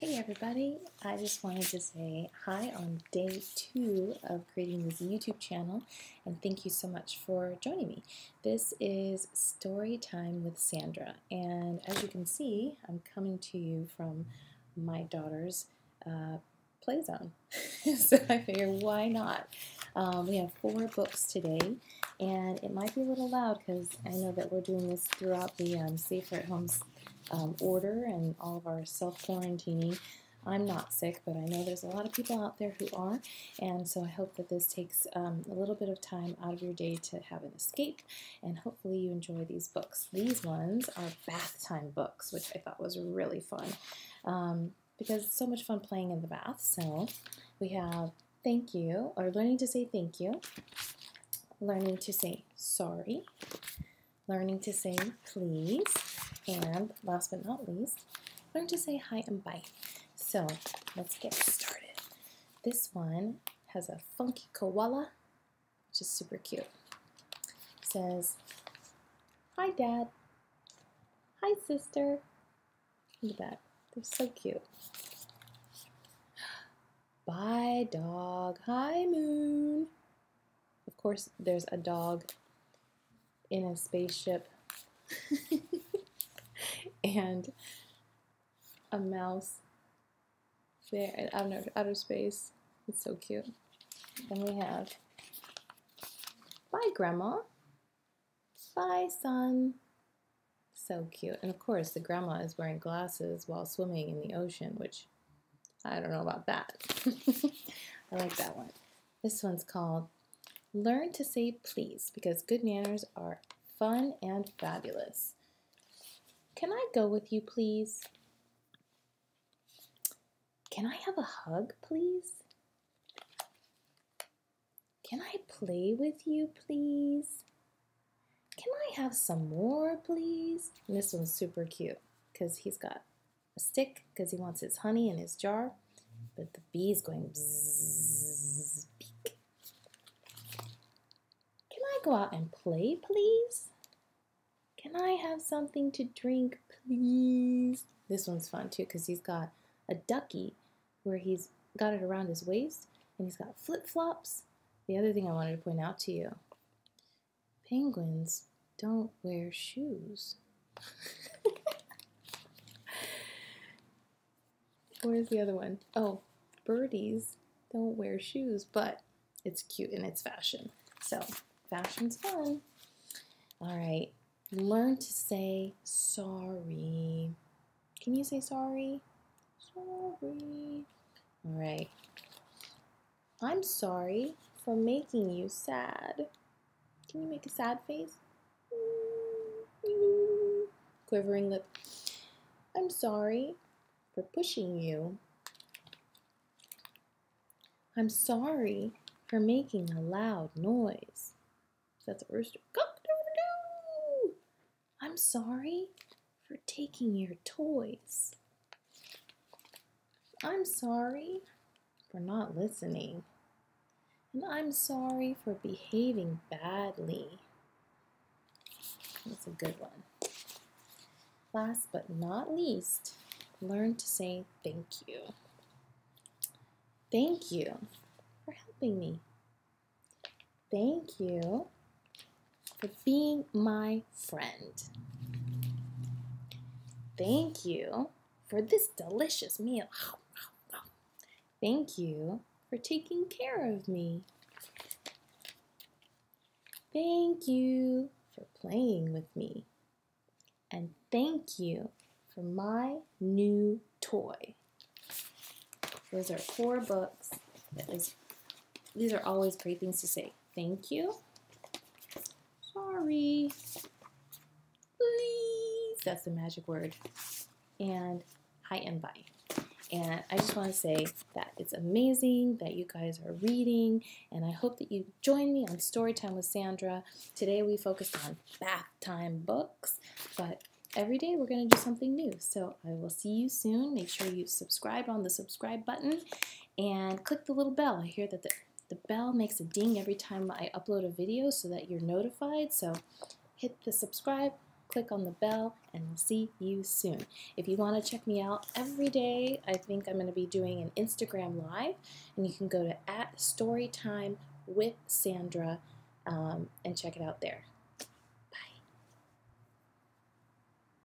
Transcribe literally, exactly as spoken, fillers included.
Hey everybody, I just wanted to say hi on day two of creating this YouTube channel, and thank you so much for joining me. This is Storytime with Sandra, and as you can see, I'm coming to you from my daughter's uh, play zone. So I figure, why not? Um, we have four books today, and it might be a little loud because I know that we're doing this throughout the um, Safer at Home Um, order and all of our self-quarantining. I'm not sick, but I know there's a lot of people out there who are, and so I hope that this takes um, a little bit of time out of your day to have an escape, and hopefully you enjoy these books. These ones are bath time books, which I thought was really fun, um, because it's so much fun playing in the bath. So we have thank you, or learning to say thank you, learning to say sorry, learning to say please, and last but not least, learn to say hi and bye. So let's get started. This one has a funky koala, which is super cute. It says, hi Dad, hi sister. Look at that, they're so cute. Bye dog, hi moon. Of course, there's a dog in a spaceship. And a mouse there in outer, outer space. It's so cute. Then we have, bye grandma, bye son. So cute. And of course the grandma is wearing glasses while swimming in the ocean, which I don't know about that. I like that one. This one's called Learn to Say Please, because good manners are fun and fabulous. Can I go with you, please? Can I have a hug, please? Can I play with you, please? Can I have some more, please? And this one's super cute because he's got a stick because he wants his honey in his jar, but the bee's going bzzz, peek. Can I go out and play, please? Can I have something to drink, please? This one's fun too, because he's got a ducky where he's got it around his waist, and he's got flip-flops. The other thing I wanted to point out to you, penguins don't wear shoes. Where's the other one? Oh, birdies don't wear shoes, but it's cute and it's fashion. So, fashion's fun. All right. Learn to say sorry. Can you say sorry? Sorry. All right. I'm sorry for making you sad. Can you make a sad face? Quivering lip. I'm sorry for pushing you. I'm sorry for making a loud noise. That's a rooster. Go. I'm sorry for taking your toys. I'm sorry for not listening. And I'm sorry for behaving badly. That's a good one. Last but not least, learn to say thank you. Thank you for helping me. Thank you for being my friend. Thank you for this delicious meal. Thank you for taking care of me. Thank you for playing with me. And thank you for my new toy. Those are four books. At least these are always great things to say. Thank you. Sorry, please, that's the magic word, and hi and bye. And I just want to say that it's amazing that you guys are reading, and I hope that you join me on Storytime with Sandra. Today we focused on bath time books, but every day we're going to do something new. So I will see you soon. Make sure you subscribe on the subscribe button and click the little bell. I hear that the The bell makes a ding every time I upload a video so that you're notified. So hit the subscribe, click on the bell, and we'll see you soon. If you want to check me out every day, I think I'm going to be doing an Instagram Live, and you can go to at Storytime with Sandra um, and check it out there.